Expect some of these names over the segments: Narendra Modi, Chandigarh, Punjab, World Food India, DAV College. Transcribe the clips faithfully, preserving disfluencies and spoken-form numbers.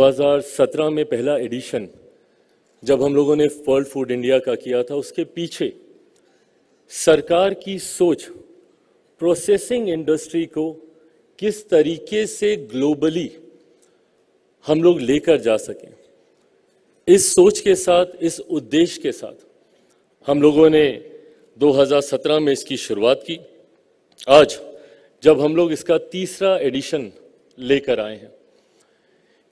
दो हज़ार सत्रह में पहला एडिशन जब हम लोगों ने वर्ल्ड फूड इंडिया का किया था, उसके पीछे सरकार की सोच प्रोसेसिंग इंडस्ट्री को किस तरीके से ग्लोबली हम लोग लेकर जा सकें, इस सोच के साथ, इस उद्देश्य के साथ हम लोगों ने दो हज़ार सत्रह में इसकी शुरुआत की। आज जब हम लोग इसका तीसरा एडिशन लेकर आए हैं,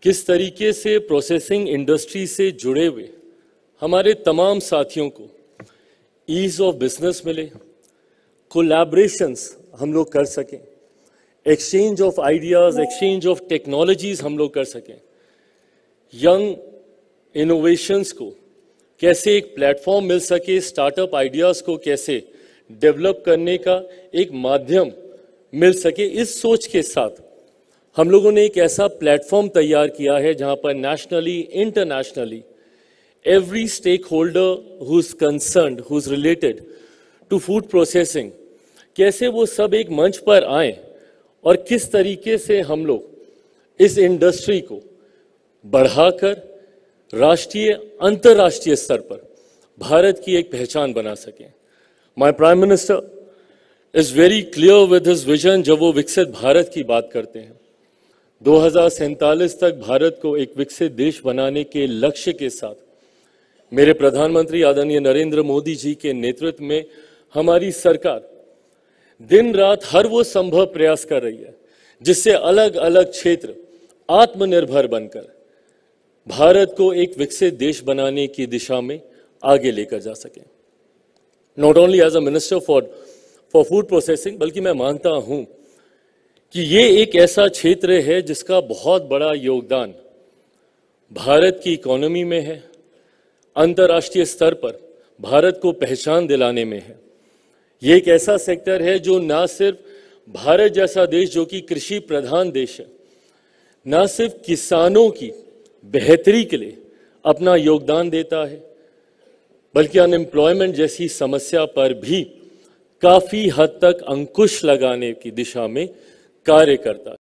किस तरीके से प्रोसेसिंग इंडस्ट्री से जुड़े हुए हमारे तमाम साथियों को ईज़ ऑफ बिजनेस मिले, कोलैबोरेशंस हम लोग कर सकें, exchange of ideas, exchange of technologies हम लोग कर सकें, यंग इनोवेशंस को कैसे एक प्लेटफॉर्म मिल सके, स्टार्टअप आइडियाज़ को कैसे डेवलप करने का एक माध्यम मिल सके, इस सोच के साथ हम लोगों ने एक ऐसा प्लेटफॉर्म तैयार किया है जहां पर nationally, internationally every stakeholder who is concerned, who is related to food processing, कैसे वो सब एक मंच पर आए और किस तरीके से हम लोग इस इंडस्ट्री को बढ़ाकर राष्ट्रीय, अंतर्राष्ट्रीय स्तर पर भारत की एक पहचान बना सकें। My prime minister is very clear with his vision जब वो विकसित भारत की बात करते हैं। दो हजार सैंतालीस तक भारत को एक विकसित देश बनाने के लक्ष्य के साथ मेरे प्रधानमंत्री आदरणीय नरेंद्र मोदी जी के नेतृत्व में हमारी सरकार दिन रात हर वो संभव प्रयास कर रही है जिससे अलग अलग क्षेत्र आत्मनिर्भर बनकर भारत को एक विकसित देश बनाने की दिशा में आगे लेकर जा सके। Not only as a minister for for food processing, बल्कि मैं मानता हूं कि ये एक ऐसा क्षेत्र है जिसका बहुत बड़ा योगदान भारत की इकोनॉमी में है, अंतर्राष्ट्रीय स्तर पर भारत को पहचान दिलाने में है। ये एक ऐसा सेक्टर है जो ना सिर्फ भारत जैसा देश जो कि कृषि प्रधान देश है, ना सिर्फ किसानों की बेहतरी के लिए अपना योगदान देता है, बल्कि अनएम्प्लॉयमेंट जैसी समस्या पर भी काफ़ी हद तक अंकुश लगाने की दिशा में कार्य करता है।